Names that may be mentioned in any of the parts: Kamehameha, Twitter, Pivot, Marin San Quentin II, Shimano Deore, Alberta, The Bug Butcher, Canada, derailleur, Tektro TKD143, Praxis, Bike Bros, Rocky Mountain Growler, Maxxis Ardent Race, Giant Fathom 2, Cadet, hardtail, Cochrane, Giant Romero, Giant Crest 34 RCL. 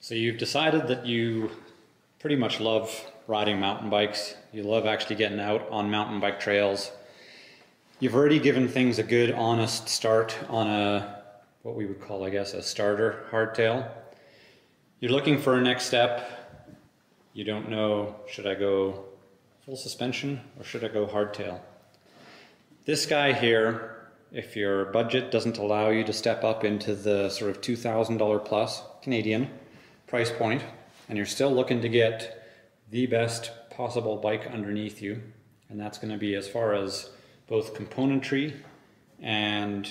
So you've decided that you pretty much love riding mountain bikes. You love actually getting out on mountain bike trails. You've already given things a good, honest start on a, what we would call, I guess, a starter hardtail. You're looking for a next step. You don't know, should I go full suspension or should I go hardtail? This guy here, if your budget doesn't allow you to step up into the sort of $2,000 plus Canadian price point, and you're still looking to get the best possible bike underneath you, and that's going to be as far as both componentry and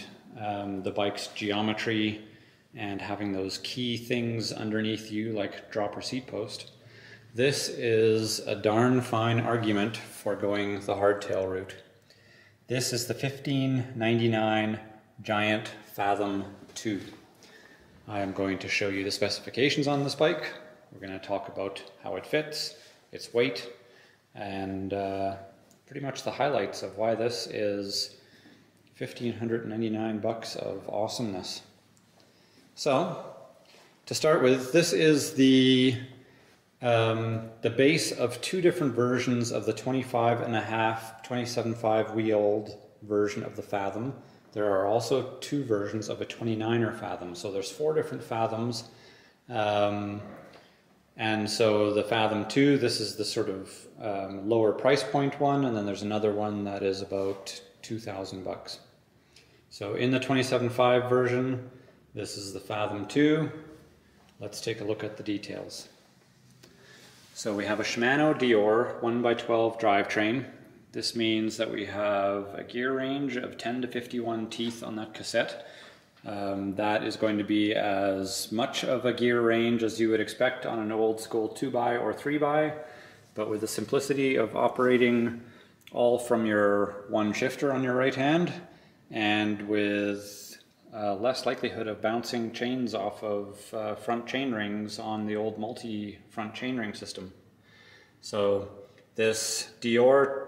the bike's geometry and having those key things underneath you like drop or seat post. This is a darn fine argument for going the hardtail route. This is the 1599 Giant Fathom 2. I am going to show you the specifications on this bike. We're going to talk about how it fits, its weight, and pretty much the highlights of why this is $1,599 of awesomeness. So, to start with, this is the base of two different versions of the 25.5, 27.5 wheeled version of the Fathom. There are also two versions of a 29er Fathom, so there's four different Fathoms. And so the Fathom 2, this is the sort of lower price point one, and then there's another one that is about $2,000. So in the 27.5 version, this is the Fathom 2. Let's take a look at the details. So we have a Shimano Deore 1x12 drivetrain. This means that we have a gear range of 10 to 51 teeth on that cassette. That is going to be as much of a gear range as you would expect on an old school 2x or 3x, but with the simplicity of operating all from your one shifter on your right hand and with less likelihood of bouncing chains off of front chain rings on the old multi-front chain ring system. So this Deore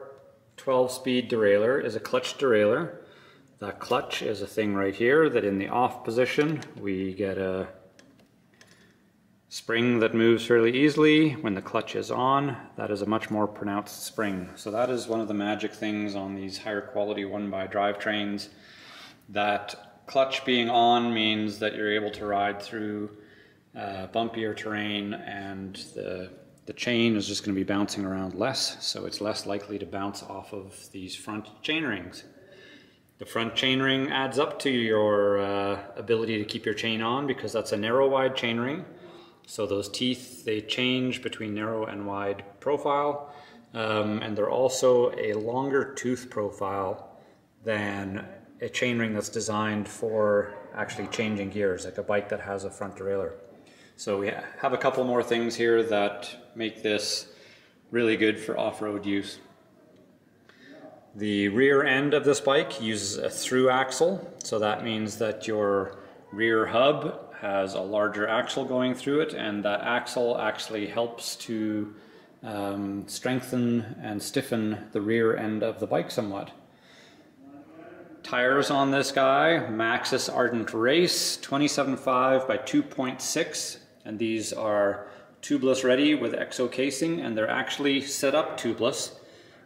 12-speed derailleur is a clutch derailleur. The clutch is a thing right here that in the off position we get a spring that moves fairly easily. When the clutch is on, that is a much more pronounced spring. So that is one of the magic things on these higher quality 1x drivetrains. That clutch being on means that you're able to ride through bumpier terrain, and the chain is just going to be bouncing around less, so it's less likely to bounce off of these front chain rings. The front chain ring adds up to your ability to keep your chain on, because that's a narrow wide chain ring, so those teeth, they change between narrow and wide profile, and they're also a longer tooth profile than a chain ring that's designed for actually changing gears, like a bike that has a front derailleur. So we have a couple more things here that make this really good for off-road use. The rear end of this bike uses a through axle, so that means that your rear hub has a larger axle going through it, and that axle actually helps to strengthen and stiffen the rear end of the bike somewhat. Tires on this guy, Maxxis Ardent Race, 27.5 by 2.6, and these are tubeless ready with exo casing, and they're actually set up tubeless.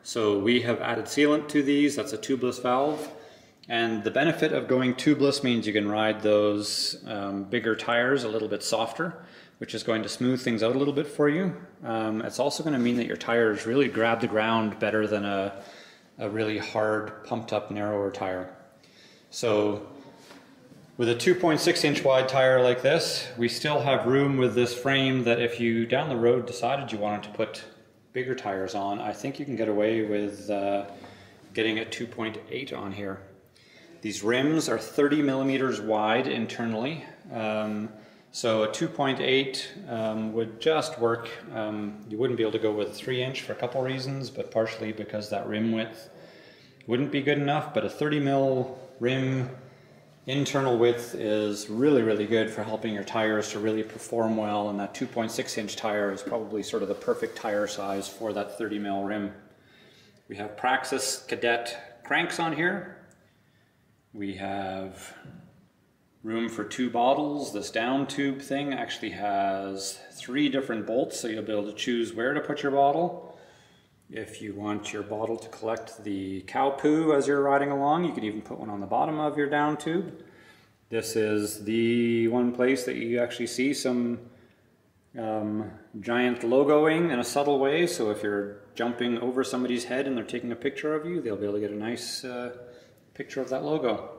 So we have added sealant to these, that's a tubeless valve. And the benefit of going tubeless means you can ride those bigger tires a little bit softer, which is going to smooth things out a little bit for you. It's also going to mean that your tires really grab the ground better than a really hard, pumped up, narrower tire. So with a 2.6 inch wide tire like this, we still have room with this frame that if you down the road decided you wanted to put bigger tires on, I think you can get away with getting a 2.8 on here. These rims are 30 millimeters wide internally, so a 2.8 would just work. You wouldn't be able to go with a 3-inch for a couple reasons, but partially because that rim width wouldn't be good enough, but a 30 mil rim internal width is really, really good for helping your tires to really perform well, and that 2.6 inch tire is probably sort of the perfect tire size for that 30 mil rim. We have Praxis Cadet cranks on here. We have room for two bottles. This down tube thing actually has three different bolts, so you'll be able to choose where to put your bottle. If you want your bottle to collect the cow poo as you're riding along, you can even put one on the bottom of your down tube. This is the one place that you actually see some giant logoing in a subtle way, so if you're jumping over somebody's head and they're taking a picture of you, they'll be able to get a nice picture of that logo.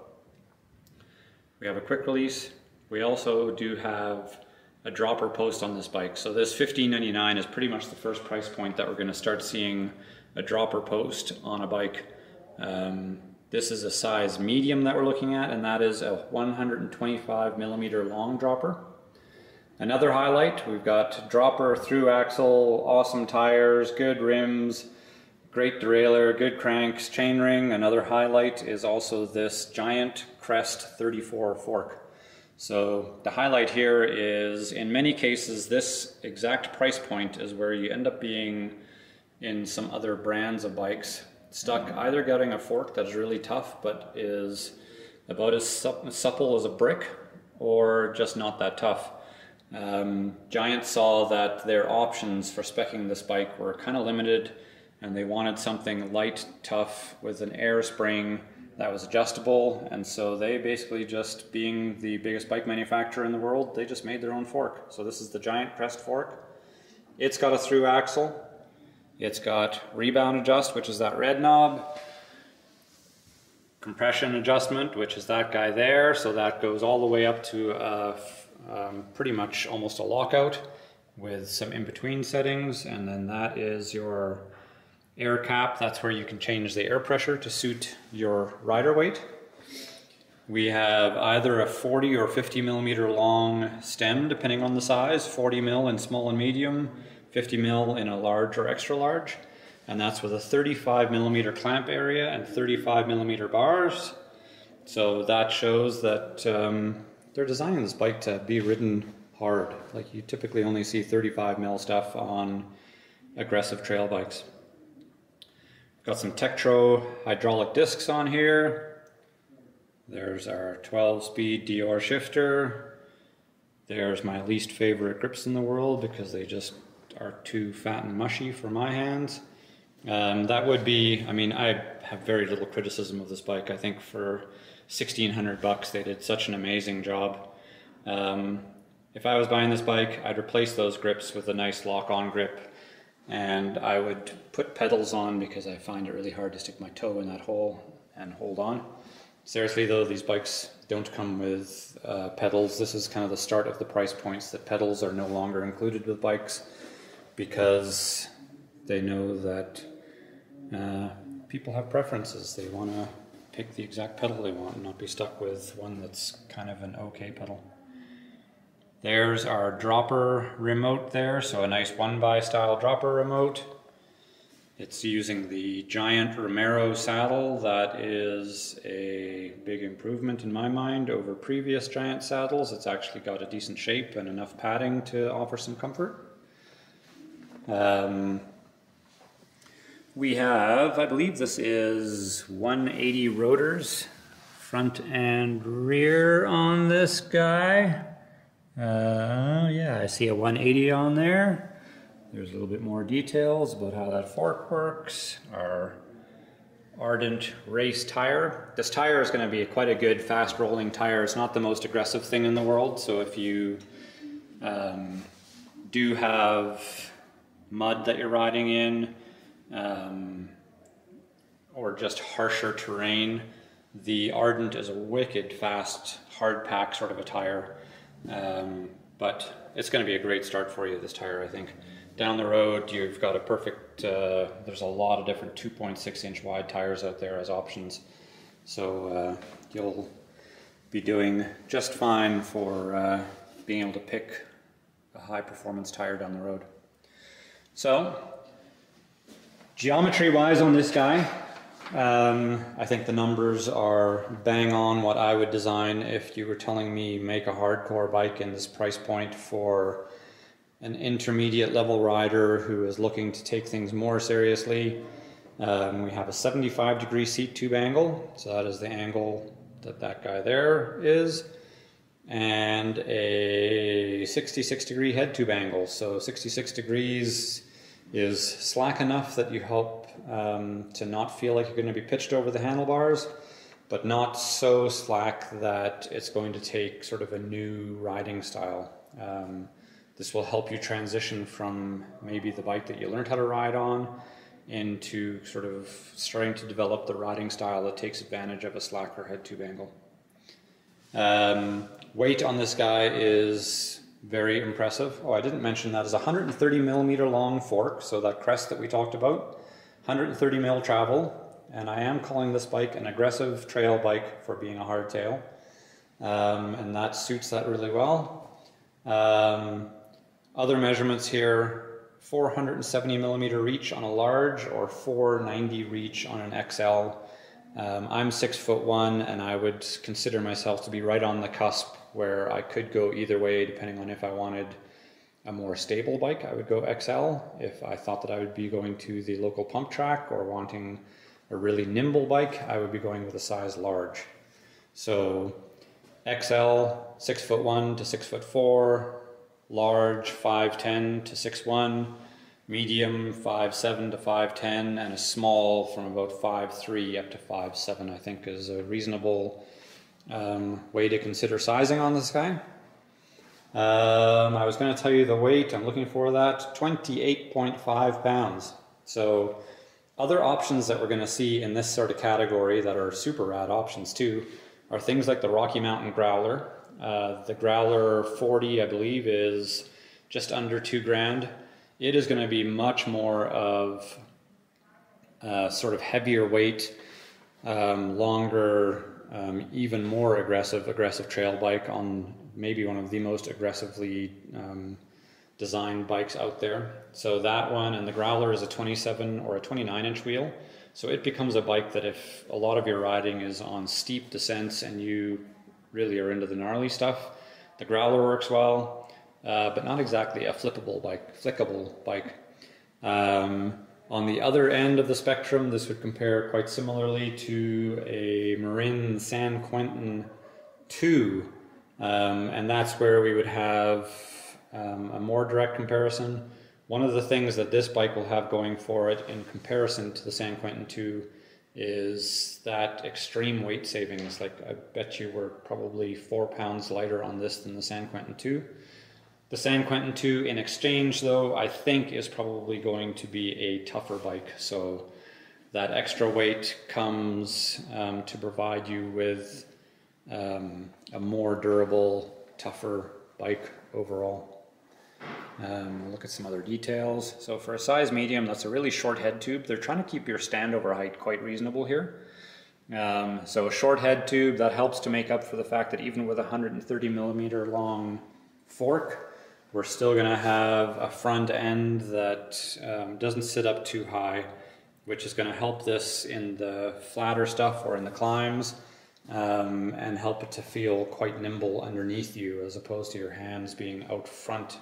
We have a quick release. We also do have a dropper post on this bike. So this $15.99 is pretty much the first price point that we're going to start seeing a dropper post on a bike. This is a size medium that we're looking at, and that is a 125 millimeter long dropper. Another highlight, we've got dropper, through axle, awesome tires, good rims, great derailleur, good cranks, chain ring. Another highlight is also this Giant Crest 34 fork. So the highlight here is, in many cases, this exact price point is where you end up being in some other brands of bikes, stuck either getting a fork that's really tough but is about as supple as a brick, or just not that tough. Giant saw that their options for speccing this bike were kind of limited, and they wanted something light, tough, with an air spring that was adjustable, and so they basically, just being the biggest bike manufacturer in the world, they just made their own fork. So this is the Giant Crest fork. It's got a through axle, it's got rebound adjust, which is that red knob, compression adjustment, which is that guy there, so that goes all the way up to pretty much almost a lockout, with some in-between settings, and then that is your air cap. That's where you can change the air pressure to suit your rider weight. We have either a 40 or 50 millimeter long stem, depending on the size, 40 mil in small and medium, 50 mil in a large or extra large, and that's with a 35 millimeter clamp area and 35 millimeter bars. So that shows that they're designing this bike to be ridden hard. Like, you typically only see 35 mil stuff on aggressive trail bikes. Got some Tektro hydraulic discs on here. There's our 12-speed Deore shifter. There's my least favorite grips in the world because they just are too fat and mushy for my hands. That would be, I mean, I have very little criticism of this bike. I think for $1,600 they did such an amazing job. If I was buying this bike, I'd replace those grips with a nice lock-on grip, and I would put pedals on because I find it really hard to stick my toe in that hole and hold on. Seriously though, these bikes don't come with pedals. This is kind of the start of the price points that pedals are no longer included with bikes, because they know that people have preferences. They want to pick the exact pedal they want and not be stuck with one that's kind of an okay pedal. There's our dropper remote there, so a nice 1x style dropper remote. It's using the Giant Romero saddle. That is a big improvement in my mind over previous Giant saddles. It's actually got a decent shape and enough padding to offer some comfort. We have, I believe this is 180 rotors, front and rear on this guy. Yeah, I see a 180 on there. There's a little bit more details about how that fork works. Our Ardent Race tire. This tire is going to be quite a good fast rolling tire. It's not the most aggressive thing in the world, so if you do have mud that you're riding in, or just harsher terrain, the Ardent is a wicked fast, hard pack sort of a tire. But it's going to be a great start for you, this tire, I think. Down the road, you've got a perfect, there's a lot of different 2.6 inch wide tires out there as options. So you'll be doing just fine for being able to pick a high performance tire down the road. So geometry wise on this guy, I think the numbers are bang on what I would design if you were telling me make a hardcore bike in this price point for an intermediate level rider who is looking to take things more seriously. We have a 75 degree seat tube angle, so that is the angle that that guy there is. and a 66 degree head tube angle. So 66 degrees is slack enough that you help to not feel like you're going to be pitched over the handlebars, but not so slack that it's going to take sort of a new riding style. This will help you transition from maybe the bike that you learned how to ride on into sort of starting to develop the riding style that takes advantage of a slacker head tube angle. Weight on this guy is very impressive. Oh, I didn't mention that is a 130mm long fork, so that crest that we talked about, 130mm travel, and I am calling this bike an aggressive trail bike for being a hardtail, and that suits that really well. Other measurements here, 470mm reach on a large or 490 reach on an XL. I'm 6'1" and I would consider myself to be right on the cusp where I could go either way depending on if I wanted a more stable bike, I would go XL. If I thought that I would be going to the local pump track or wanting a really nimble bike, I would be going with a size large. So XL, 6'1" to 6'4", large 5'10" to 6'1", medium 5'7" to 5'10", and a small from about 5'3" up to 5'7", I think is a reasonable way to consider sizing on this guy. I was going to tell you the weight, I'm looking for that, 28.5 pounds. So other options that we're going to see in this sort of category that are super rad options too are things like the Rocky Mountain Growler. The Growler 40, I believe, is just under $2,000. It is going to be much more of sort of heavier weight, longer, even more aggressive trail bike on maybe one of the most aggressively designed bikes out there. So that one, and the Growler is a 27 or a 29 inch wheel. So it becomes a bike that if a lot of your riding is on steep descents and you really are into the gnarly stuff, the Growler works well. But not exactly a flickable bike. On the other end of the spectrum, this would compare quite similarly to a Marin San Quentin II, and that's where we would have a more direct comparison. One of the things that this bike will have going for it in comparison to the San Quentin II is that extreme weight savings. Like, I bet you we're probably 4 pounds lighter on this than the San Quentin II. The San Quentin II, in exchange though, I think is probably going to be a tougher bike. So that extra weight comes to provide you with a more durable, tougher bike overall. We'll look at some other details. So for a size medium, that's a really short head tube. They're trying to keep your standover height quite reasonable here. So a short head tube, that helps to make up for the fact that even with a 130mm long fork, we're still going to have a front end that doesn't sit up too high, which is going to help this in the flatter stuff or in the climbs, and help it to feel quite nimble underneath you as opposed to your hands being out front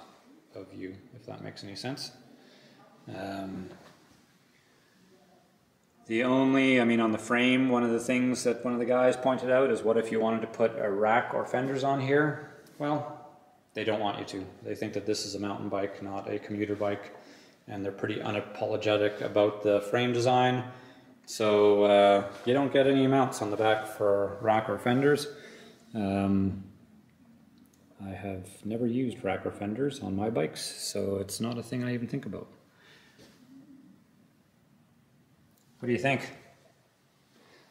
of you, if that makes any sense. On the frame, one of the things that one of the guys pointed out is, what if you wanted to put a rack or fenders on here? Well, they don't want you to. They think that this is a mountain bike, not a commuter bike, and they're pretty unapologetic about the frame design. So you don't get any mounts on the back for rack or fenders. I have never used rack or fenders on my bikes, so it's not a thing I even think about. What do you think?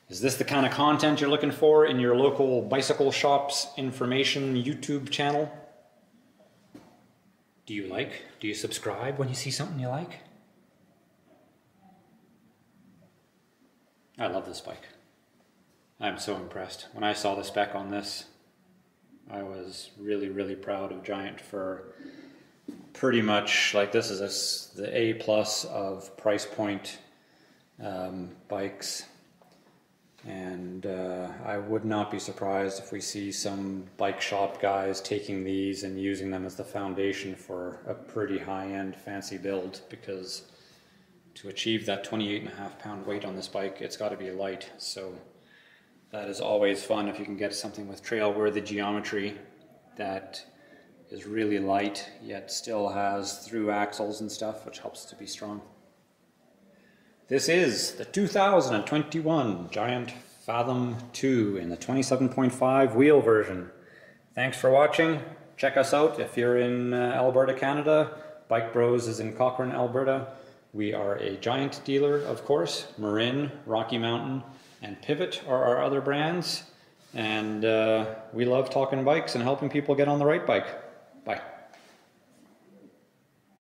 Is this the kind of content you're looking for in your local bicycle shop's information YouTube channel? Do you subscribe when you see something you like? I love this bike. I'm so impressed. When I saw the spec on this, I was really, really proud of Giant for pretty much, like, this is the A+ of price point bikes. And I would not be surprised if we see some bike shop guys taking these and using them as the foundation for a pretty high-end fancy build, because to achieve that 28.5 pound weight on this bike, it's got to be light. So that is always fun if you can get something with trail-worthy geometry that is really light yet still has through axles and stuff, which helps to be strong. This is the 2021 Giant Fathom 2 in the 27.5 wheel version. Thanks for watching. Check us out if you're in Alberta, Canada. Bike Bros is in Cochrane, Alberta. We are a Giant dealer, of course. Marin, Rocky Mountain, and Pivot are our other brands. And we love talking bikes and helping people get on the right bike. Bye.